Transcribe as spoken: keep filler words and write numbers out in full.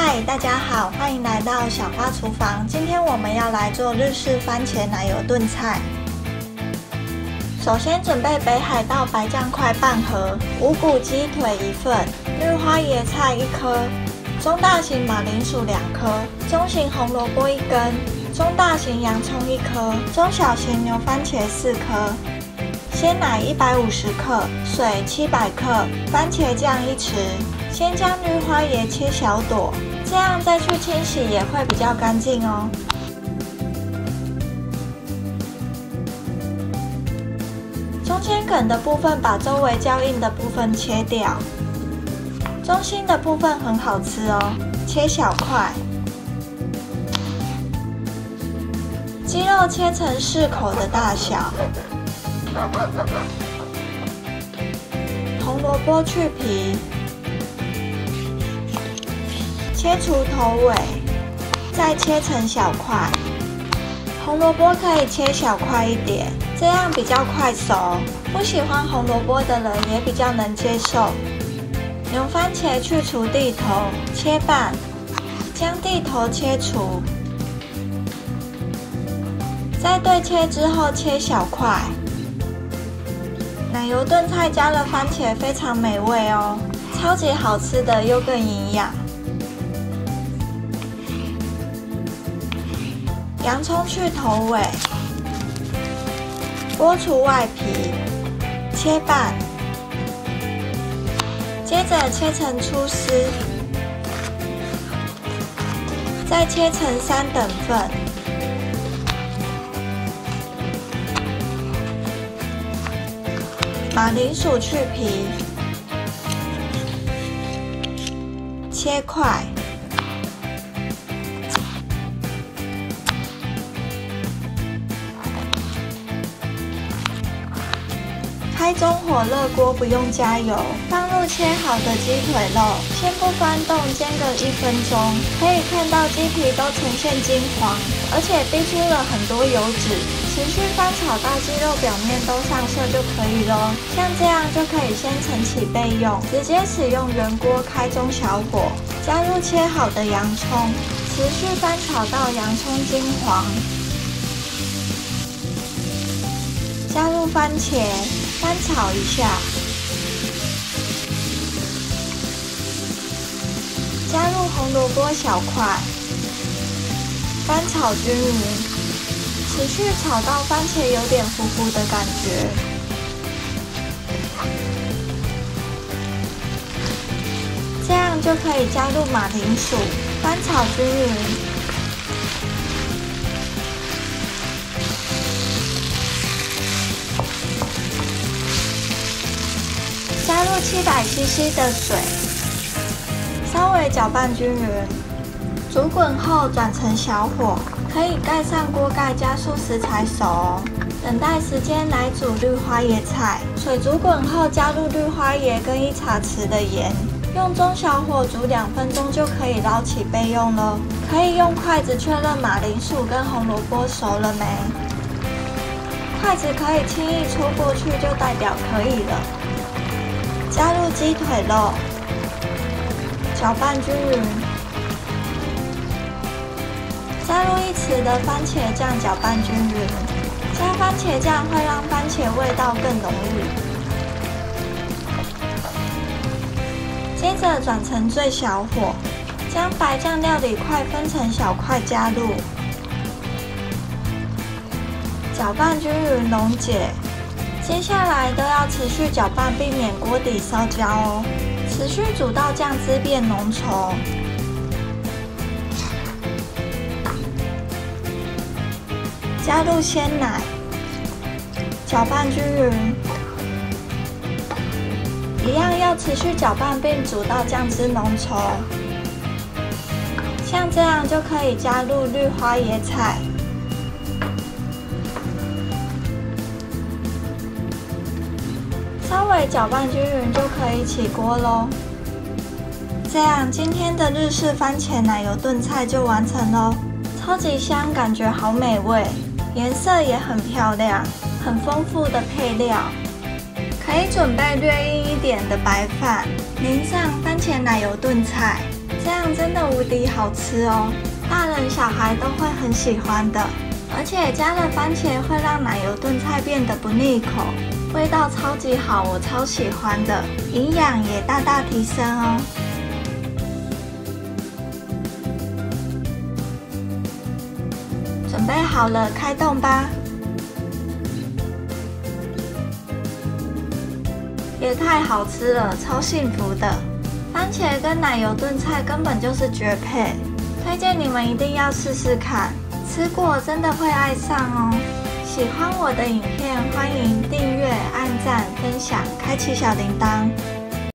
嗨，大家好，欢迎来到小花厨房。今天我们要来做日式番茄奶油炖菜。首先准备北海道白酱块半盒，五谷鸡腿一份，日花椰菜一颗，中大型马铃薯两颗，中型红萝卜一根，中大型洋葱一颗，中小型牛番茄四颗，鲜奶一百五十克，水七百克，番茄酱一匙。 先将日花椰切小朵，这样再去清洗也会比较干净哦。中间梗的部分把周围较硬的部分切掉，中心的部分很好吃哦，切小块。鸡肉切成适口的大小。 红萝卜去皮。 切除头尾，再切成小块。红萝卜可以切小块一点，这样比较快熟。不喜欢红萝卜的人也比较能接受。牛番茄去除蒂头，切半，将蒂头切除。在对切之后切小块。奶油炖菜加了番茄，非常美味哦，超级好吃的又更营养。 洋葱去头尾，剥除外皮，切半，接着切成粗丝，再切成三等份。马铃薯去皮，切块。 开中火热锅，不用加油，放入切好的鸡腿肉，先不翻动，煎个一分钟。可以看到鸡皮都呈现金黄，而且逼出了很多油脂。持续翻炒到鸡肉表面都上色就可以咯。像这样就可以先盛起备用，直接使用原锅开中小火，加入切好的洋葱，持续翻炒到洋葱金黄，加入番茄。 翻炒一下，加入红萝卜小块，翻炒均匀，持续炒到番茄有点糊糊的感觉。这样就可以加入马铃薯，翻炒均匀。 加入 七百西西 的水，稍微搅拌均匀，煮滚后转成小火，可以盖上锅盖加速食材熟哦。等待时间来煮绿花椰菜，水煮滚后加入绿花椰跟一茶匙的盐，用中小火煮两分钟就可以捞起备用了。可以用筷子确认马铃薯跟红萝卜熟了没，筷子可以轻易戳过去就代表可以了。 加入鸡腿肉，搅拌均匀，加入一匙的番茄酱，搅拌均匀。加番茄酱会让番茄味道更浓郁。接着转成最小火，将白酱料理块分成小块加入，搅拌均匀溶解。 接下来都要持续搅拌，避免锅底烧焦哦。持续煮到酱汁变浓稠，加入鲜奶，搅拌均匀。一样要持续搅拌并煮到酱汁浓稠。像这样就可以加入绿花椰菜。 稍微搅拌均匀就可以起锅喽。这样，今天的日式番茄奶油炖菜就完成喽，超级香，感觉好美味，颜色也很漂亮，很丰富的配料。可以准备略硬一点的白饭，淋上番茄奶油炖菜，这这样真的无敌好吃哦，大人小孩都会很喜欢的。而且加了番茄会让奶油炖菜变得不腻口，味道超级好，我超喜欢的，营养也大大提升哦。准备好了，开动吧！ 也太好吃了，超幸福的！番茄跟奶油炖菜根本就是绝配，推荐你们一定要试试看，吃过真的会爱上哦！喜欢我的影片，欢迎订阅、按赞、分享、开启小铃铛。